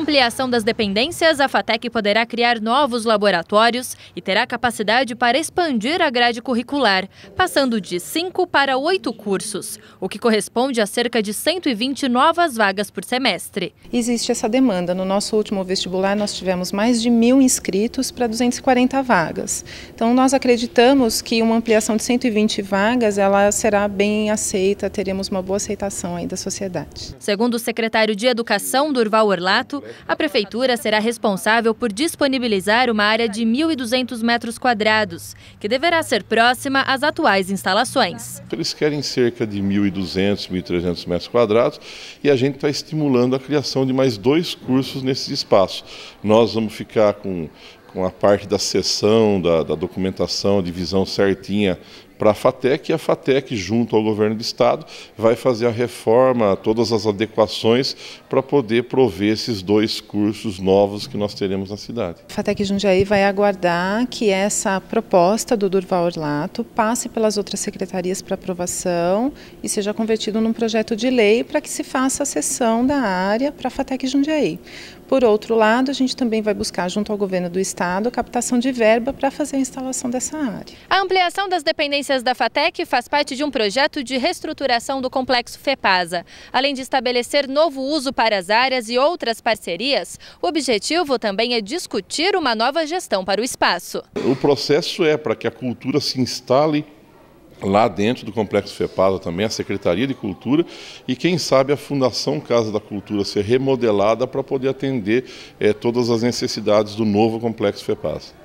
ampliação das dependências, a FATEC poderá criar novos laboratórios e terá capacidade para expandir a grade curricular, passando de 5 para 8 cursos, o que corresponde a cerca de 120 novas vagas por semestre. Existe essa demanda. No nosso último vestibular, nós tivemos mais de 1.000 inscritos para 240 vagas. Então, nós acreditamos que uma ampliação de 120 vagas, ela será bem aceita, teremos uma boa aceitação aí da sociedade. Segundo o secretário de Educação, Durval Orlato, a prefeitura será responsável por disponibilizar uma área de 1.200 metros quadrados, que deverá ser próxima às atuais instalações. Eles querem cerca de 1.200, 1.300 metros quadrados e a gente está estimulando a criação de mais 2 cursos nesse espaço. Nós vamos ficar com a parte da sessão, da documentação, divisão certinha para a FATEC, e a FATEC, junto ao governo do estado, vai fazer a reforma, todas as adequações para poder prover esses 2 cursos novos que nós teremos na cidade. A FATEC Jundiaí vai aguardar que essa proposta do Durval Orlato passe pelas outras secretarias para aprovação e seja convertido num projeto de lei para que se faça a cessão da área para a FATEC Jundiaí. Por outro lado, a gente também vai buscar, junto ao governo do estado, a captação de verba para fazer a instalação dessa área. A ampliação das dependências da FATEC faz parte de um projeto de reestruturação do complexo FEPASA. Além de estabelecer novo uso para as áreas e outras parcerias, o objetivo também é discutir uma nova gestão para o espaço. O processo é para que a cultura se instale lá dentro do complexo FEPASA também, a Secretaria de Cultura e, quem sabe, a Fundação Casa da Cultura ser remodelada para poder atender todas as necessidades do novo complexo FEPASA.